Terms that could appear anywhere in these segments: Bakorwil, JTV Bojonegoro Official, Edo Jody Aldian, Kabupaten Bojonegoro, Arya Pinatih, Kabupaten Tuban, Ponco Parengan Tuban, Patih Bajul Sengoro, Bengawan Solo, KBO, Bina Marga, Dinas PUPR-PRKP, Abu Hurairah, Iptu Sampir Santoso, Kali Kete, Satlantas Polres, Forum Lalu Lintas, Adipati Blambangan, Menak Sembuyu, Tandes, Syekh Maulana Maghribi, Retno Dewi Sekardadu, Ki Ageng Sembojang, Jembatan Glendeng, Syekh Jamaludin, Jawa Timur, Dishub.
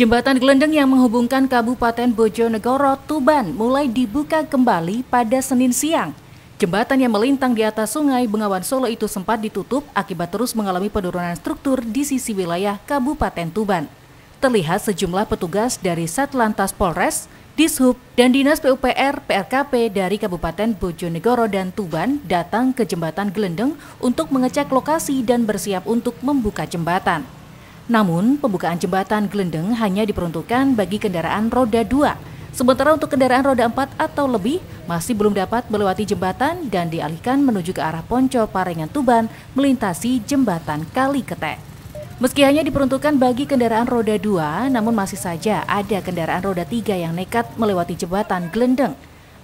Jembatan Glendeng yang menghubungkan Kabupaten Bojonegoro, Tuban mulai dibuka kembali pada Senin siang. Jembatan yang melintang di atas sungai Bengawan Solo itu sempat ditutup akibat terus mengalami penurunan struktur di sisi wilayah Kabupaten Tuban. Terlihat sejumlah petugas dari Satlantas Polres, Dishub, dan Dinas PUPR-PRKP dari Kabupaten Bojonegoro dan Tuban datang ke Jembatan Glendeng untuk mengecek lokasi dan bersiap untuk membuka jembatan. Namun, pembukaan jembatan Glendeng hanya diperuntukkan bagi kendaraan roda 2. Sementara untuk kendaraan roda 4 atau lebih masih belum dapat melewati jembatan dan dialihkan menuju ke arah Ponco Parengan Tuban melintasi jembatan Kali Kete. Meski hanya diperuntukkan bagi kendaraan roda 2, namun masih saja ada kendaraan roda 3 yang nekat melewati jembatan Glendeng.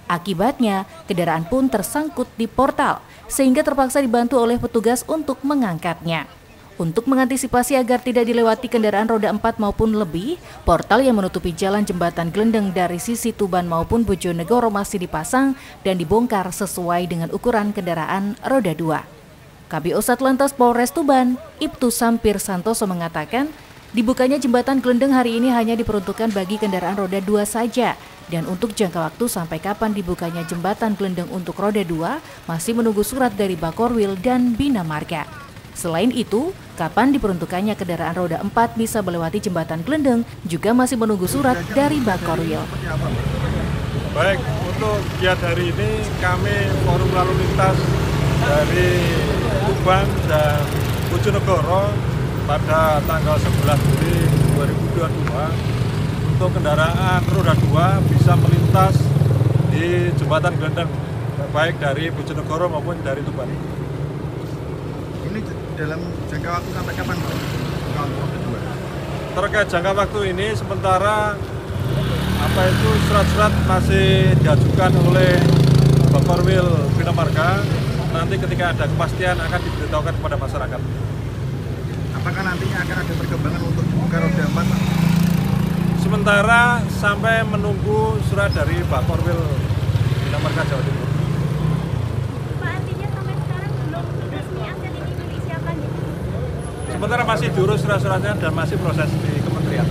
Akibatnya, kendaraan pun tersangkut di portal sehingga terpaksa dibantu oleh petugas untuk mengangkatnya. Untuk mengantisipasi agar tidak dilewati kendaraan roda 4 maupun lebih, portal yang menutupi jalan jembatan Glendeng dari sisi Tuban maupun Bojonegoro masih dipasang dan dibongkar sesuai dengan ukuran kendaraan roda 2. KBO Satlantas Polres Tuban, Iptu Sampir Santoso mengatakan, dibukanya jembatan Glendeng hari ini hanya diperuntukkan bagi kendaraan roda 2 saja. Dan untuk jangka waktu sampai kapan dibukanya jembatan Glendeng untuk roda 2, masih menunggu surat dari Bakorwil dan Bina Marga. Selain itu, kapan diperuntukannya kendaraan roda 4 bisa melewati jembatan Glendeng juga masih menunggu surat dari Bakorwil. Baik, untuk giat hari ini kami Forum Lalu Lintas dari Tuban dan Bojonegoro pada tanggal 11 Juli 2022 untuk kendaraan roda 2 bisa melintas di jembatan Glendeng baik dari Bojonegoro maupun dari Tuban. Dalam jangka waktu sampai kapan, Pak? Terkait jangka waktu ini, sementara surat-surat masih diajukan oleh Bakorwil Bina Marga. Nanti ketika ada kepastian akan diberitahukan kepada masyarakat. Apakah nantinya akan ada perkembangan untuk dibuka roda 4, Pak? Sementara sampai menunggu surat dari Bakorwil Bina Marga Jawa Timur. Sementara masih diurus surat-suratnya dan masih proses di kementerian.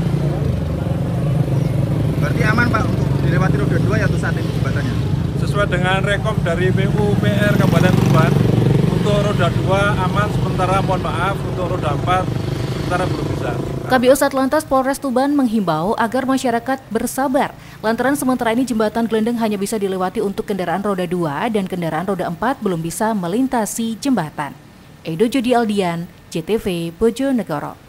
Berarti aman, Pak, untuk dilewati roda 2 yaitu saat ini jembatannya? Sesuai dengan rekom dari PUPR Kabupaten Tuban, untuk roda 2 aman, sementara mohon maaf untuk roda 4 sementara belum bisa. KBO Satlantas Polres Tuban menghimbau agar masyarakat bersabar. Lantaran sementara ini jembatan Glendeng hanya bisa dilewati untuk kendaraan roda 2 dan kendaraan roda 4 belum bisa melintasi jembatan. Edo Jody Aldian, JTV Bojonegoro.